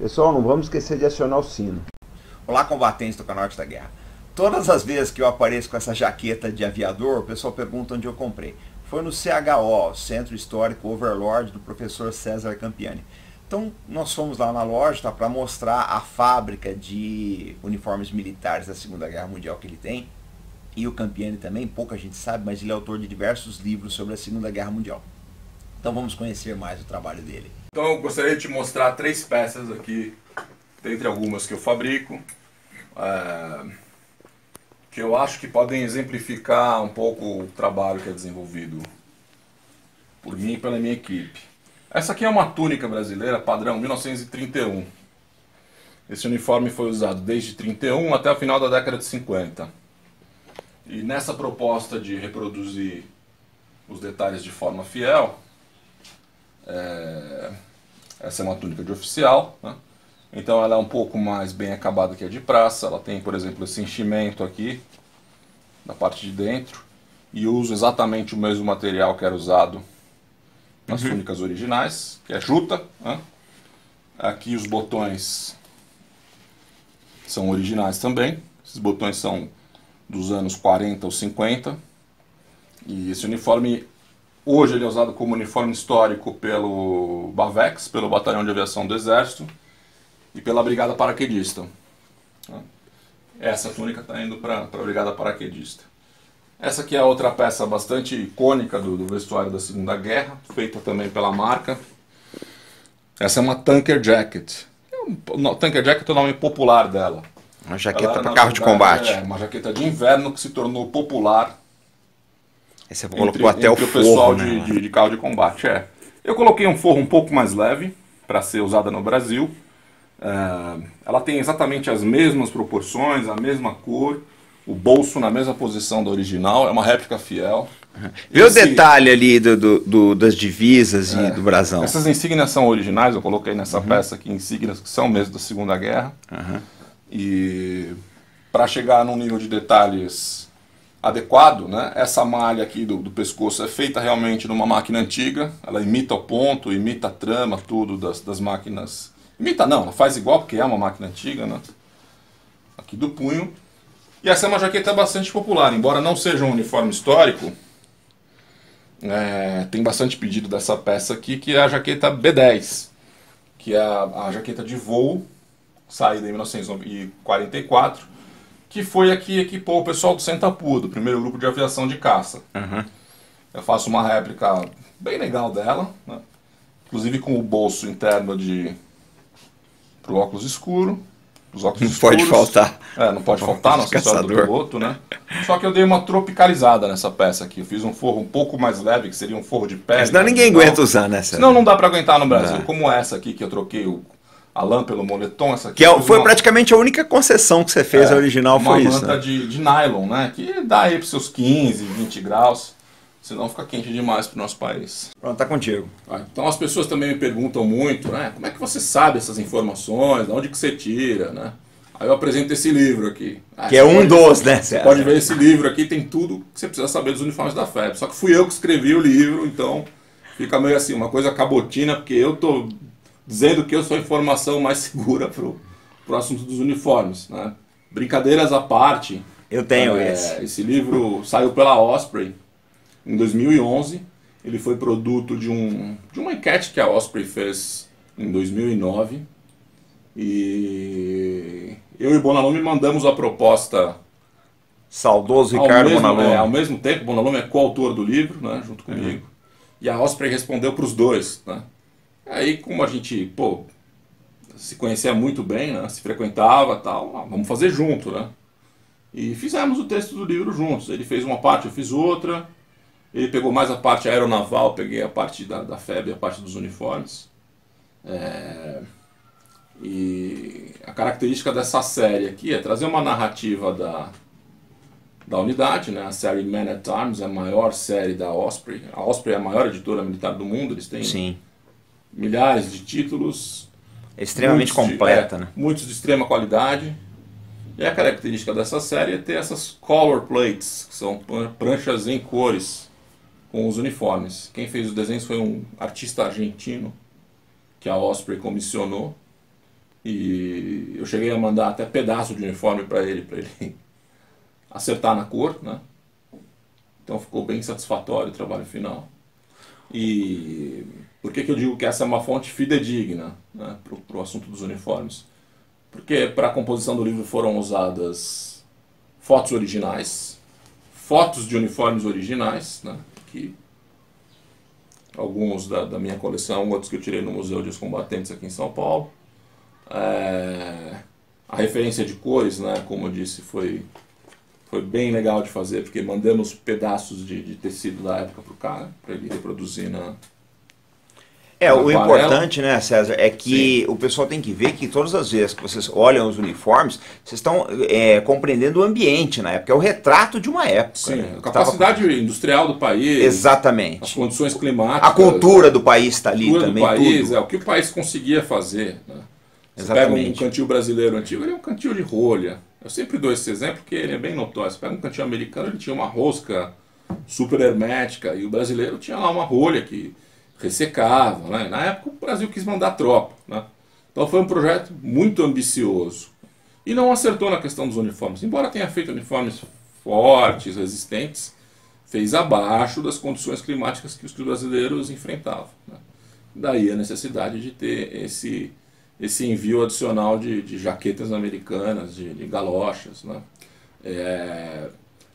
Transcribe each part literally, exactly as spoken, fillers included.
Pessoal, não vamos esquecer de acionar o sino. Olá, combatentes do Canal Arte da Guerra. Todas as vezes que eu apareço com essa jaqueta de aviador, o pessoal pergunta onde eu comprei. Foi no C H O, Centro Histórico Overlord, do professor César Campiani. Então, nós fomos lá na loja, tá, para mostrar a fábrica de uniformes militares da Segunda Guerra Mundial que ele tem. E o Campiani também, pouca gente sabe, mas ele é autor de diversos livros sobre a Segunda Guerra Mundial. Então vamos conhecer mais o trabalho dele. Então eu gostaria de te mostrar três peças aqui, dentre algumas que eu fabrico, é, que eu acho que podem exemplificar um pouco o trabalho que é desenvolvido por mim e pela minha equipe. Essa aqui é uma túnica brasileira, padrão mil novecentos e trinta e um. Esse uniforme foi usado desde trinta e um até o final da década de cinquenta. E nessa proposta de reproduzir os detalhes de forma fiel, é... essa é uma túnica de oficial, né? Então ela é um pouco mais bem acabada que a de praça, ela tem, por exemplo, esse enchimento aqui, na parte de dentro, e uso exatamente o mesmo material que era usado nas uhum. túnicas originais, que é juta, né? Aqui os botões são originais também, esses botões são dos anos quarenta ou cinquenta, e esse uniforme hoje ele é usado como uniforme histórico pelo Bavex, pelo Batalhão de Aviação do Exército e pela Brigada Paraquedista. Essa túnica está indo para a Brigada Paraquedista. Essa aqui é outra peça bastante icônica do, do vestuário da Segunda Guerra, feita também pela marca. Essa é uma Tanker Jacket. Não, Tanker Jacket é o nome popular dela. Uma jaqueta para carro de combate. É, uma jaqueta de inverno que se tornou popular. Esse colocou entre, até entre o, forro, o pessoal né? de, de, de carro de combate. É. Eu coloquei um forro um pouco mais leve para ser usada no Brasil. É, ela tem exatamente as mesmas proporções, a mesma cor, o bolso na mesma posição do original. É uma réplica fiel. Uhum. Vê esse, o detalhe ali do, do, do, das divisas é, e do brasão. Essas insígnias são originais. Eu coloquei nessa uhum. peça aqui insígnias que são mesmo da Segunda Guerra. Uhum. E para chegar num nível de detalhes adequado, né, essa malha aqui do, do pescoço é feita realmente numa máquina antiga, ela imita o ponto, imita a trama, tudo das, das máquinas. Imita não, ela faz igual porque é uma máquina antiga, né? Aqui do punho. E essa é uma jaqueta bastante popular, embora não seja um uniforme histórico, é, tem bastante pedido dessa peça aqui, que é a jaqueta B dez, que é a, a jaqueta de voo, saída em mil novecentos e quarenta e quatro, que foi aqui que equipou o pessoal do Centa Pudo, o primeiro grupo de aviação de caça. Uhum. Eu faço uma réplica bem legal dela, né? Inclusive com o bolso interno de pro óculos escuro. Os óculos não escuros. Pode faltar. É, não pode faltar no acessório do piloto, né? Só que eu dei uma tropicalizada nessa peça aqui. Eu fiz um forro um pouco mais leve, que seria um forro de pele. Senão ninguém não. aguenta usar nessa. Senão não dá para aguentar no Brasil. Não. Como essa aqui que eu troquei o a lã pelo moletom, essa aqui. Que é, foi uma... praticamente a única concessão que você fez, é, a original foi isso. Uma manta, né? de, de nylon, né? Que dá aí para os seus quinze, vinte graus, senão fica quente demais para o nosso país. Pronto, tá contigo. Ah, então as pessoas também me perguntam muito, né? Como é que você sabe essas informações? De onde que você tira, né? Aí eu apresento esse livro aqui. Ah, que é um dos, né? Você pode ver esse livro aqui, tem tudo que você precisa saber dos uniformes da F E B. Só que fui eu que escrevi o livro, então fica meio assim, uma coisa cabotina, porque eu tô... dizendo que eu sou a informação mais segura para o assunto dos uniformes, né? Brincadeiras à parte. Eu tenho é, esse. Esse livro saiu pela Osprey em dois mil e onze. Ele foi produto de, um, de uma enquete que a Osprey fez em dois mil e nove. E eu e Bonalume mandamos a proposta... Saudoso Ricardo Bonalume. É, ao mesmo tempo, Bonalume é coautor do livro, né, junto comigo. Uhum. E a Osprey respondeu para os dois, né? Aí, como a gente, pô, se conhecia muito bem, né? Se frequentava e tal, ah, vamos fazer junto, né? E fizemos o texto do livro juntos. Ele fez uma parte, eu fiz outra. Ele pegou mais a parte aeronaval, peguei a parte da, da F E B, a parte dos uniformes. É... E a característica dessa série aqui é trazer uma narrativa da, da unidade, né? A série Man at Arms é a maior série da Osprey. A Osprey é a maior editora militar do mundo, eles têm... Sim. Milhares de títulos. Extremamente completa, de, é, né? Muitos de extrema qualidade. E a característica dessa série é ter essas color plates, que são pranchas em cores com os uniformes. Quem fez os desenhos foi um artista argentino que a Osprey comissionou. E eu cheguei a mandar até pedaço de uniforme para ele, para ele acertar na cor, né? Então ficou bem satisfatório o trabalho final. E por que que eu digo que essa é uma fonte fidedigna, né, para o assunto dos uniformes? Porque para a composição do livro foram usadas fotos originais, fotos de uniformes originais, né, que alguns da, da minha coleção, outros que eu tirei no Museu de Os Combatentes aqui em São Paulo. É, a referência de cores, né, como eu disse, foi, foi bem legal de fazer, porque mandamos pedaços de, de tecido da época para o cara, para ele reproduzir na... É, o importante, né, César, é que Sim. o pessoal tem que ver que todas as vezes que vocês olham os uniformes, vocês estão é, compreendendo o ambiente na época, é o retrato de uma época. Sim, né? A capacidade tava... industrial do país. Exatamente. As condições climáticas. A cultura do país está ali também. A cultura do país, tudo. É, o que o país conseguia fazer. Né? Você Exatamente. pega um cantil brasileiro antigo, ele é um cantil de rolha. Eu sempre dou esse exemplo porque ele é bem notório. Você pega um cantil americano, ele tinha uma rosca super hermética, e o brasileiro tinha lá uma rolha que... ressecava, né? Na época o Brasil quis mandar tropa, né? Então foi um projeto muito ambicioso e não acertou na questão dos uniformes, embora tenha feito uniformes fortes, resistentes, fez abaixo das condições climáticas que os brasileiros enfrentavam, né? Daí a necessidade de ter esse, esse envio adicional de, de jaquetas americanas, de, de galochas, né? É,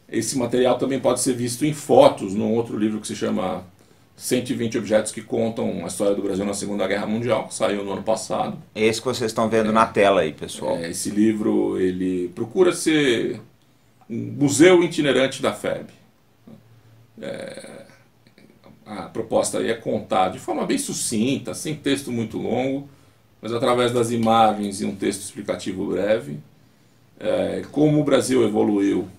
esse material também pode ser visto em fotos num outro livro que se chama cento e vinte objetos que contam a história do Brasil na Segunda Guerra Mundial, que saiu no ano passado. É esse que vocês estão vendo é, na tela aí, pessoal. É, esse livro, ele procura ser um museu itinerante da F E B. É, a proposta aí é contar de forma bem sucinta, sem texto muito longo, mas através das imagens e um texto explicativo breve, é, como o Brasil evoluiu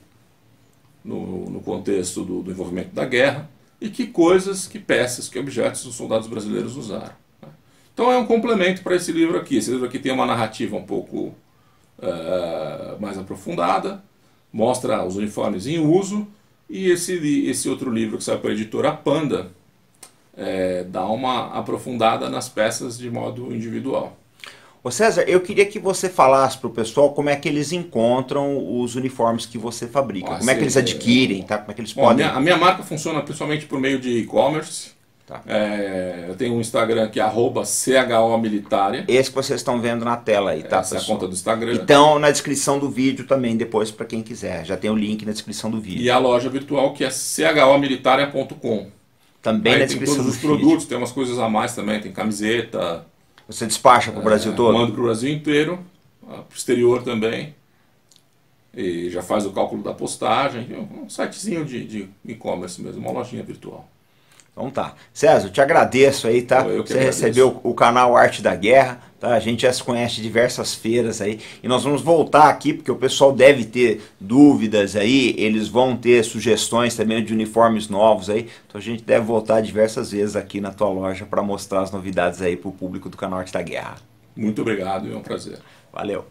no, no contexto do, do envolvimento da guerra, e que coisas, que peças, que objetos os soldados brasileiros usaram. Então é um complemento para esse livro aqui. Esse livro aqui tem uma narrativa um pouco uh, mais aprofundada, mostra os uniformes em uso, e esse, esse outro livro que saiu para a editora Panda é, dá uma aprofundada nas peças de modo individual. Ô César, eu queria que você falasse para o pessoal como é que eles encontram os uniformes que você fabrica. Nossa, como é que eles adquirem, tá? Como é que eles bom, podem... A minha, a minha marca funciona principalmente por meio de e-commerce. Tá. É, eu tenho um Instagram que é arroba C H O militaria. Esse que vocês estão vendo na tela aí, tá? Essa é a conta do Instagram. Então, na descrição do vídeo também, depois, para quem quiser. Já tem o link na descrição do vídeo. E a loja virtual que é C H O militaria ponto com. Também aí na descrição do vídeo. Tem todos os produtos, vídeo. Tem umas coisas a mais também. Tem camiseta... Você despacha para o Brasil é, todo? Mando para o Brasil inteiro, para o exterior também. E já faz o cálculo da postagem. Um sitezinho de, de e-commerce mesmo, uma lojinha virtual. Então tá. César, eu te agradeço aí, tá? Eu que Você agradeço. recebeu o canal Arte da Guerra, tá? A gente já se conhece de diversas feiras aí. E nós vamos voltar aqui, porque o pessoal deve ter dúvidas aí, eles vão ter sugestões também de uniformes novos aí. Então a gente deve voltar diversas vezes aqui na tua loja para mostrar as novidades aí pro público do canal Arte da Guerra. Muito obrigado, é um prazer. Valeu.